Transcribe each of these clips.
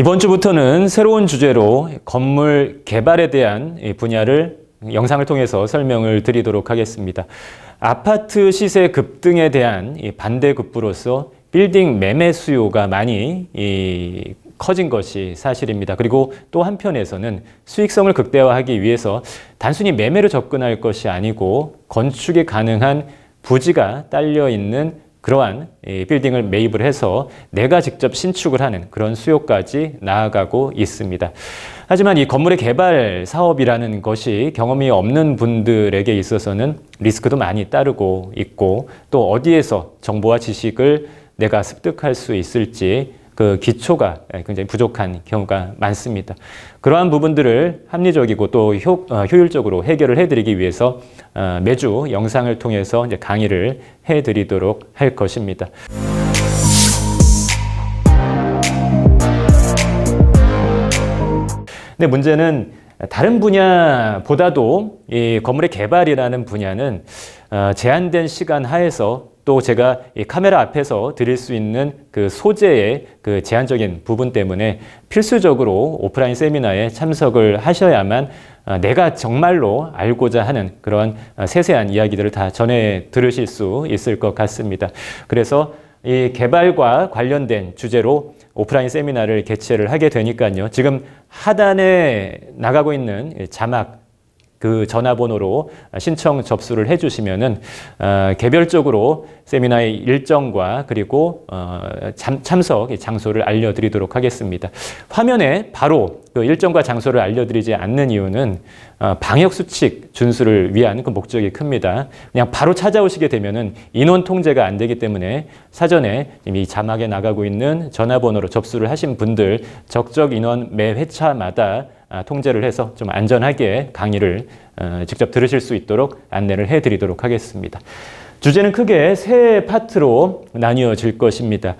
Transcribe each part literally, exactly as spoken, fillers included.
이번 주부터는 새로운 주제로 건물 개발에 대한 분야를 영상을 통해서 설명을 드리도록 하겠습니다. 아파트 시세 급등에 대한 반대급부로서 빌딩 매매 수요가 많이 이 커진 것이 사실입니다. 그리고 또 한편에서는 수익성을 극대화하기 위해서 단순히 매매로 접근할 것이 아니고 건축이 가능한 부지가 딸려 있는 그러한 빌딩을 매입을 해서 내가 직접 신축을 하는 그런 수요까지 나아가고 있습니다. 하지만 이 건물의 개발 사업이라는 것이 경험이 없는 분들에게 있어서는 리스크도 많이 따르고 있고, 또 어디에서 정보와 지식을 내가 습득할 수 있을지 그 기초가 굉장히 부족한 경우가 많습니다. 그러한 부분들을 합리적이고 또 효, 효율적으로 해결을 해드리기 위해서 매주 영상을 통해서 이제 강의를 해드리도록 할 것입니다. 근데 문제는 다른 분야보다도 이 건물의 개발이라는 분야는 제한된 시간 하에서 또 제가 이 카메라 앞에서 드릴 수 있는 그 소재의 그 제한적인 부분 때문에 필수적으로 오프라인 세미나에 참석을 하셔야만 내가 정말로 알고자 하는 그런 세세한 이야기들을 다 전해 들으실 수 있을 것 같습니다. 그래서 이 개발과 관련된 주제로 오프라인 세미나를 개최를 하게 되니까요. 지금 하단에 나가고 있는 자막 그 전화번호로 신청 접수를 해주시면은 어, 개별적으로 세미나의 일정과 그리고 어, 참, 참석 장소를 알려드리도록 하겠습니다. 화면에 바로 그 일정과 장소를 알려드리지 않는 이유는 어, 방역수칙 준수를 위한 그 목적이 큽니다. 그냥 바로 찾아오시게 되면은 인원 통제가 안 되기 때문에 사전에 이미 자막에 나가고 있는 전화번호로 접수를 하신 분들 적적 인원 매 회차마다 통제를 해서 좀 안전하게 강의를 직접 들으실 수 있도록 안내를 해드리도록 하겠습니다. 주제는 크게 세 파트로 나뉘어질 것입니다.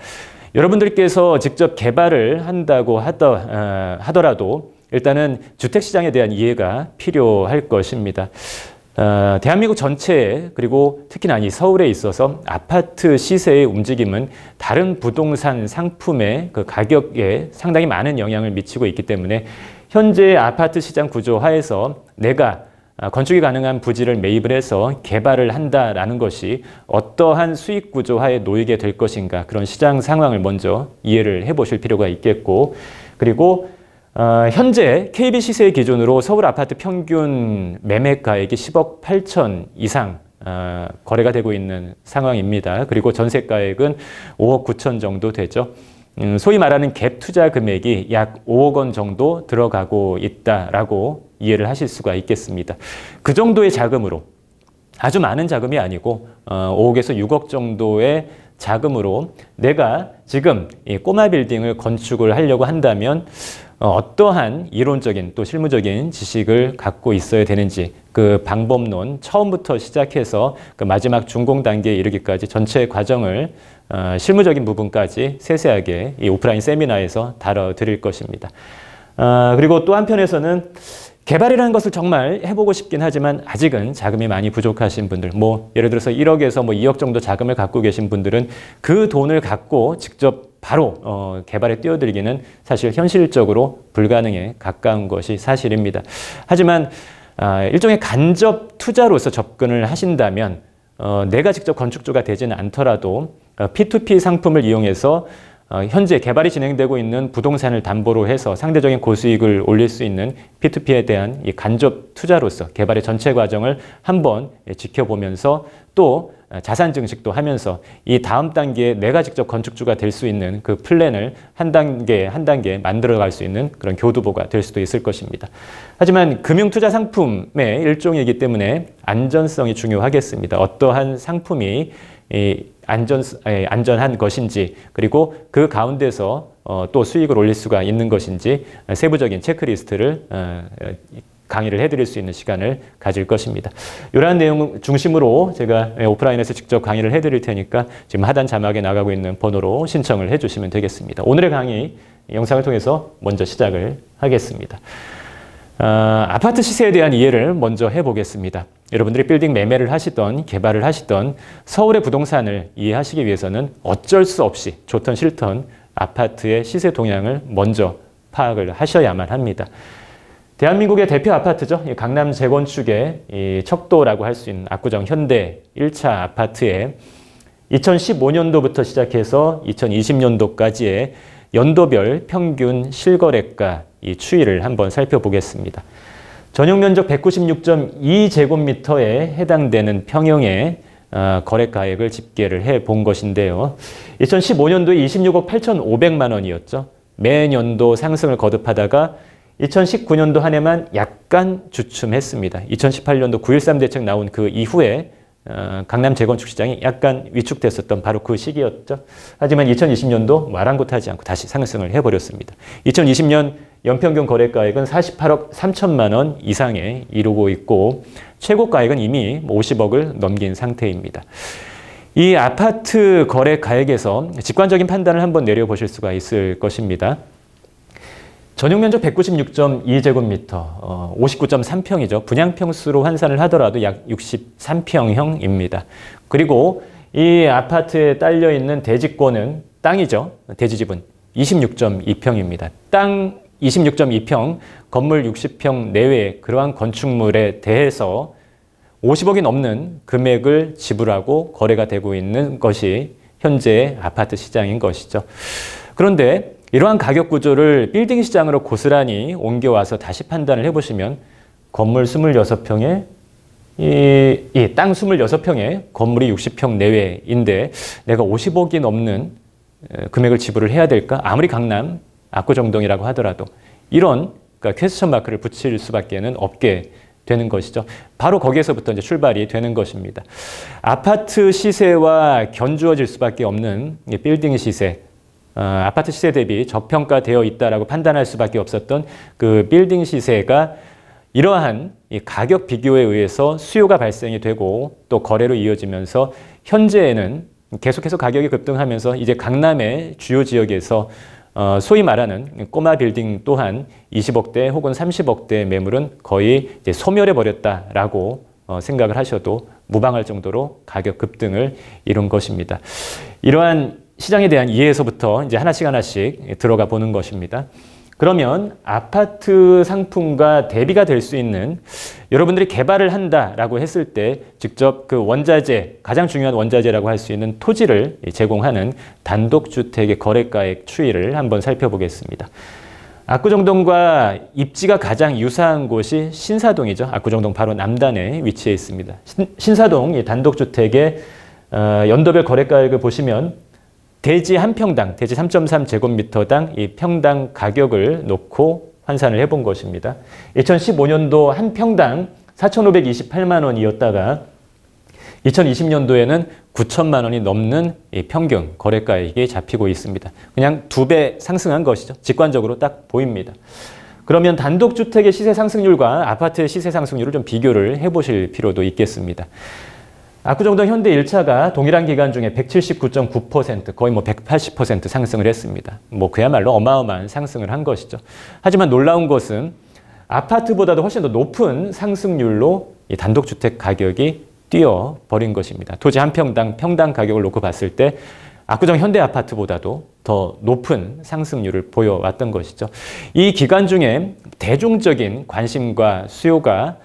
여러분들께서 직접 개발을 한다고 하더라도 일단은 주택시장에 대한 이해가 필요할 것입니다. 어, 대한민국 전체에 그리고 특히나 이 서울에 있어서 아파트 시세의 움직임은 다른 부동산 상품의 그 가격에 상당히 많은 영향을 미치고 있기 때문에 현재 아파트 시장 구조 하에서 내가 건축이 가능한 부지를 매입을 해서 개발을 한다라는 것이 어떠한 수익 구조 하에 놓이게 될 것인가, 그런 시장 상황을 먼저 이해를 해보실 필요가 있겠고, 그리고 어, 현재 케이비 시세 기준으로 서울 아파트 평균 매매가액이 십억 팔천 이상 어, 거래가 되고 있는 상황입니다. 그리고 전세가액은 오억 구천 정도 되죠. 음, 소위 말하는 갭 투자 금액이 약 오억 원 정도 들어가고 있다라고 이해를 하실 수가 있겠습니다. 그 정도의 자금으로, 아주 많은 자금이 아니고 어, 오억에서 육억 정도의 자금으로 내가 지금 이 꼬마 빌딩을 건축을 하려고 한다면 어떠한 이론적인 또 실무적인 지식을 갖고 있어야 되는지, 그 방법론 처음부터 시작해서 그 마지막 준공 단계에 이르기까지 전체 과정을 어, 실무적인 부분까지 세세하게 이 오프라인 세미나에서 다뤄드릴 것입니다. 어, 그리고 또 한편에서는 개발이라는 것을 정말 해보고 싶긴 하지만 아직은 자금이 많이 부족하신 분들, 뭐 예를 들어서 일억에서 뭐 이억 정도 자금을 갖고 계신 분들은 그 돈을 갖고 직접 바로 어, 개발에 뛰어들기는 사실 현실적으로 불가능에 가까운 것이 사실입니다. 하지만 어, 일종의 간접 투자로서 접근을 하신다면 어, 내가 직접 건축주가 되지는 않더라도 어, 피 투 피 상품을 이용해서 어, 현재 개발이 진행되고 있는 부동산을 담보로 해서 상대적인 고수익을 올릴 수 있는 피 투 피에 대한 이 간접 투자로서 개발의 전체 과정을 한번 지켜보면서 또 자산 증식도 하면서 이 다음 단계에 내가 직접 건축주가 될 수 있는 그 플랜을 한 단계 한 단계 만들어갈 수 있는 그런 교두보가 될 수도 있을 것입니다. 하지만 금융투자 상품의 일종이기 때문에 안전성이 중요하겠습니다. 어떠한 상품이 이 안전, 안전한 것인지, 그리고 그 가운데서 어, 또 수익을 올릴 수가 있는 것인지 세부적인 체크리스트를 어, 강의를 해드릴 수 있는 시간을 가질 것입니다. 이러한 내용 중심으로 제가 오프라인에서 직접 강의를 해드릴 테니까 지금 하단 자막에 나가고 있는 번호로 신청을 해주시면 되겠습니다. 오늘의 강의 영상을 통해서 먼저 시작을 하겠습니다. 어, 아파트 시세에 대한 이해를 먼저 해보겠습니다. 여러분들이 빌딩 매매를 하시던 개발을 하시던 서울의 부동산을 이해하시기 위해서는 어쩔 수 없이 좋던 싫던 아파트의 시세 동향을 먼저 파악을 하셔야만 합니다. 대한민국의 대표 아파트죠. 강남 재건축의 이 척도라고 할 수 있는 압구정 현대 일 차 아파트에 이천십오 년도부터 시작해서 이천이십 년도까지의 연도별 평균 실거래가 이 추이를 한번 살펴보겠습니다. 전용 면적 백구십육 점 이 제곱미터에 해당되는 평형의 거래가액을 집계를 해본 것인데요. 이천십오 년도에 이십육억 팔천오백만 원이었죠. 매년도 상승을 거듭하다가 이천십구 년도 한 해만 약간 주춤했습니다. 이천십팔 년도 구점십삼 대책 나온 그 이후에 강남 재건축 시장이 약간 위축됐었던 바로 그 시기였죠. 하지만 이천이십 년도 마랑곳하지 않고 다시 상승을 해버렸습니다. 이천이십 년 연평균 거래가액은 사십팔억 삼천만 원 이상에 이르고 있고 최고가액은 이미 오십억을 넘긴 상태입니다. 이 아파트 거래가액에서 직관적인 판단을 한번 내려보실 수가 있을 것입니다. 전용면적 백구십육 점 이 제곱미터, 오십구 점 삼 평이죠. 분양평수로 환산을 하더라도 약 육십삼 평형입니다. 그리고 이 아파트에 딸려있는 대지권은 땅이죠. 대지지분 이십육 점 이 평입니다. 땅 이십육 점 이 평, 건물 육십 평 내외 그러한 건축물에 대해서 오십억이 넘는 금액을 지불하고 거래가 되고 있는 것이 현재의 아파트 시장인 것이죠. 그런데 이러한 가격 구조를 빌딩 시장으로 고스란히 옮겨와서 다시 판단을 해보시면 건물 이십육 평에 이, 이 땅 이십육 평에 건물이 육십 평 내외인데 내가 오십억이 넘는 금액을 지불을 해야 될까? 아무리 강남, 압구정동이라고 하더라도 이런 그러니까 퀘스천 마크를 붙일 수밖에 없게 되는 것이죠. 바로 거기에서부터 이제 출발이 되는 것입니다. 아파트 시세와 견주어질 수밖에 없는 이 빌딩 시세, 어, 아파트 시세 대비 저평가되어 있다라고 판단할 수밖에 없었던 그 빌딩 시세가 이러한 이 가격 비교에 의해서 수요가 발생이 되고 또 거래로 이어지면서 현재에는 계속해서 가격이 급등하면서 이제 강남의 주요 지역에서 어, 소위 말하는 꼬마 빌딩 또한 이십억대 혹은 삼십억대의 매물은 거의 이제 소멸해버렸다라고 어, 생각을 하셔도 무방할 정도로 가격 급등을 이룬 것입니다. 이러한 시장에 대한 이해에서부터 이제 하나씩 하나씩 들어가 보는 것입니다. 그러면 아파트 상품과 대비가 될 수 있는 여러분들이 개발을 한다라고 했을 때 직접 그 원자재, 가장 중요한 원자재라고 할 수 있는 토지를 제공하는 단독주택의 거래가액 추이를 한번 살펴보겠습니다. 압구정동과 입지가 가장 유사한 곳이 신사동이죠. 압구정동 바로 남단에 위치해 있습니다. 신, 신사동 이 단독주택의 어, 연도별 거래가액을 보시면 대지 한 평당, 대지 삼 점 삼 제곱미터당 이 평당 가격을 놓고 환산을 해본 것입니다. 이천십오 년도 한 평당 사천오백이십팔만 원이었다가 이천이십 년도에는 구천만 원이 넘는 이 평균 거래가액이 잡히고 있습니다. 그냥 두 배 상승한 것이죠. 직관적으로 딱 보입니다. 그러면 단독주택의 시세 상승률과 아파트의 시세 상승률을 좀 비교를 해보실 필요도 있겠습니다. 압구정동 현대 일 차가 동일한 기간 중에 백칠십구 점 구 퍼센트, 거의 뭐 백팔십 퍼센트 상승을 했습니다. 뭐 그야말로 어마어마한 상승을 한 것이죠. 하지만 놀라운 것은 아파트보다도 훨씬 더 높은 상승률로 이 단독주택 가격이 뛰어버린 것입니다. 토지 한 평당 평당 가격을 놓고 봤을 때 압구정 현대 아파트보다도 더 높은 상승률을 보여왔던 것이죠. 이 기간 중에 대중적인 관심과 수요가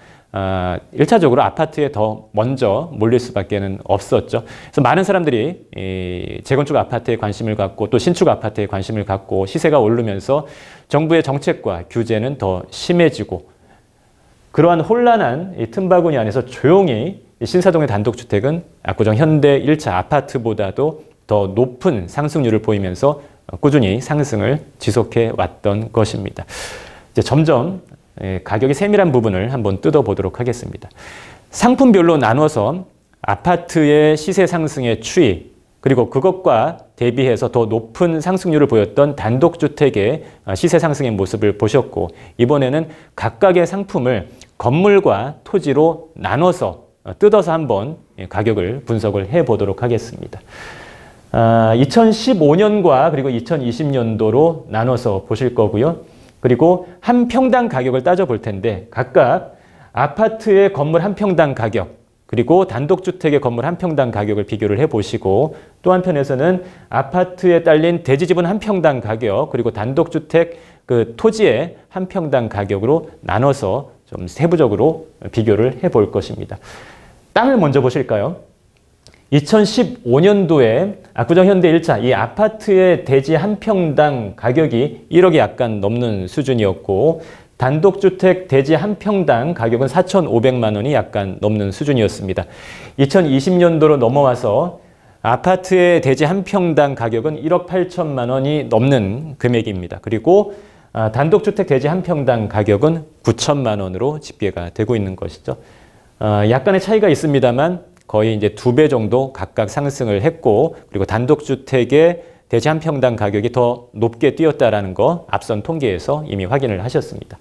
일차적으로 아파트에 더 먼저 몰릴 수밖에 없었죠. 그래서 많은 사람들이 이 재건축 아파트에 관심을 갖고 또 신축 아파트에 관심을 갖고 시세가 오르면서 정부의 정책과 규제는 더 심해지고 그러한 혼란한 이 틈바구니 안에서 조용히 신사동의 단독주택은 압구정 현대 일 차 아파트보다도 더 높은 상승률을 보이면서 꾸준히 상승을 지속해 왔던 것입니다. 이제 점점 예, 가격의 세밀한 부분을 한번 뜯어보도록 하겠습니다. 상품별로 나눠서 아파트의 시세 상승의 추이 그리고 그것과 대비해서 더 높은 상승률을 보였던 단독주택의 시세 상승의 모습을 보셨고 이번에는 각각의 상품을 건물과 토지로 나눠서 뜯어서 한번 가격을 분석을 해보도록 하겠습니다. 아, 이천십오 년과 그리고 이천이십 년도로 나눠서 보실 거고요. 그리고 한 평당 가격을 따져볼 텐데 각각 아파트의 건물 한 평당 가격 그리고 단독주택의 건물 한 평당 가격을 비교를 해보시고 또 한편에서는 아파트에 딸린 대지지분 한 평당 가격 그리고 단독주택 그 토지의 한 평당 가격으로 나눠서 좀 세부적으로 비교를 해볼 것입니다. 땅을 먼저 보실까요? 이천십오 년도에 압구정현대 일 차 이 아파트의 대지 한 평당 가격이 일억이 약간 넘는 수준이었고 단독주택 대지 한 평당 가격은 사천오백만 원이 약간 넘는 수준이었습니다. 이천이십 년도로 넘어와서 아파트의 대지 한 평당 가격은 일억 팔천만 원이 넘는 금액입니다. 그리고 단독주택 대지 한 평당 가격은 구천만 원으로 집계가 되고 있는 것이죠. 약간의 차이가 있습니다만 거의 이제 두 배 정도 각각 상승을 했고, 그리고 단독주택의 대지 한 평당 가격이 더 높게 뛰었다라는 거 앞선 통계에서 이미 확인을 하셨습니다.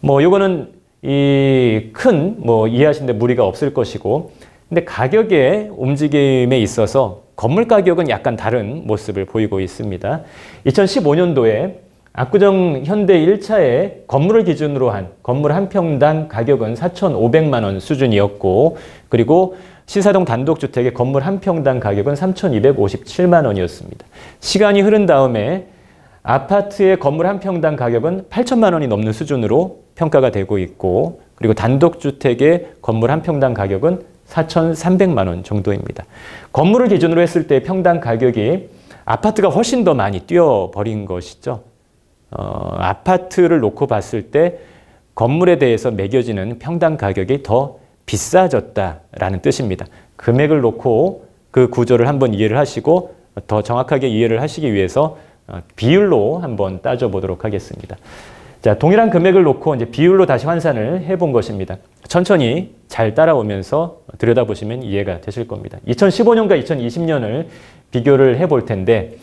뭐 요거는 이 큰 뭐 이해하시는데 무리가 없을 것이고, 근데 가격의 움직임에 있어서 건물 가격은 약간 다른 모습을 보이고 있습니다. 이천십오 년도에 압구정 현대 일 차의 건물을 기준으로 한 건물 한 평당 가격은 사천오백만 원 수준이었고, 그리고 신사동 단독주택의 건물 한 평당 가격은 삼천이백오십칠만 원이었습니다. 시간이 흐른 다음에 아파트의 건물 한 평당 가격은 팔천만 원이 넘는 수준으로 평가가 되고 있고, 그리고 단독주택의 건물 한 평당 가격은 사천삼백만 원 정도입니다. 건물을 기준으로 했을 때 평당 가격이 아파트가 훨씬 더 많이 뛰어버린 것이죠. 어, 아파트를 놓고 봤을 때 건물에 대해서 매겨지는 평당 가격이 더 비싸졌다라는 뜻입니다. 금액을 놓고 그 구조를 한번 이해를 하시고 더 정확하게 이해를 하시기 위해서 비율로 한번 따져보도록 하겠습니다. 자, 동일한 금액을 놓고 이제 비율로 다시 환산을 해본 것입니다. 천천히 잘 따라오면서 들여다보시면 이해가 되실 겁니다. 이천십오 년과 이천이십 년을 비교를 해볼 텐데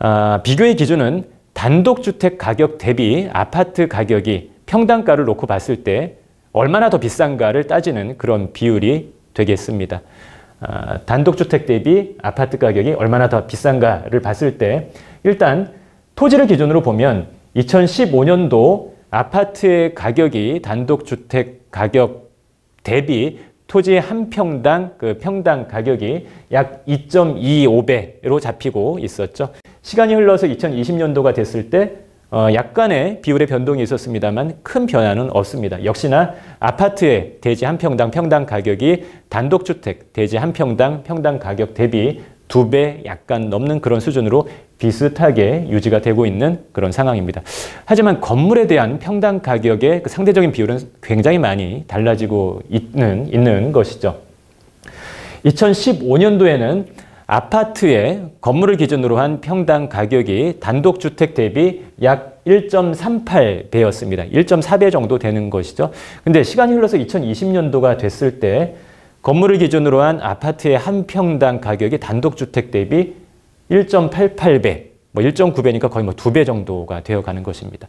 아, 비교의 기준은 단독주택 가격 대비 아파트 가격이 평당가를 놓고 봤을 때 얼마나 더 비싼가를 따지는 그런 비율이 되겠습니다. 아, 단독주택 대비 아파트 가격이 얼마나 더 비싼가를 봤을 때 일단 토지를 기준으로 보면 이천십오 년도 아파트의 가격이 단독주택 가격 대비 토지 한 평당 그 평당 가격이 약 이 점 이오 배로 잡히고 있었죠. 시간이 흘러서 이천이십 년도가 됐을 때 어, 약간의 비율의 변동이 있었습니다만 큰 변화는 없습니다. 역시나 아파트의 대지 한 평당 평당 가격이 단독주택 대지 한 평당 평당 가격 대비 두 배 약간 넘는 그런 수준으로 비슷하게 유지가 되고 있는 그런 상황입니다. 하지만 건물에 대한 평당 가격의 그 상대적인 비율은 굉장히 많이 달라지고 있는, 있는 것이죠. 이천십오 년도에는 아파트의 건물을 기준으로 한 평당 가격이 단독주택 대비 약 일 점 삼팔 배였습니다. 일 점 사 배 정도 되는 것이죠. 근데 시간이 흘러서 이천이십 년도가 됐을 때 건물을 기준으로 한 아파트의 한 평당 가격이 단독주택 대비 일 점 팔팔 배, 뭐 일 점 구 배니까 거의 뭐 두 배 정도가 되어가는 것입니다.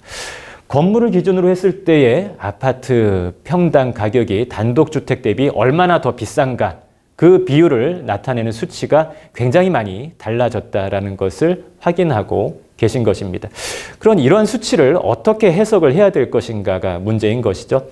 건물을 기준으로 했을 때의 아파트 평당 가격이 단독주택 대비 얼마나 더 비싼가, 그 비율을 나타내는 수치가 굉장히 많이 달라졌다라는 것을 확인하고 계신 것입니다. 그런 이러한 수치를 어떻게 해석을 해야 될 것인가가 문제인 것이죠.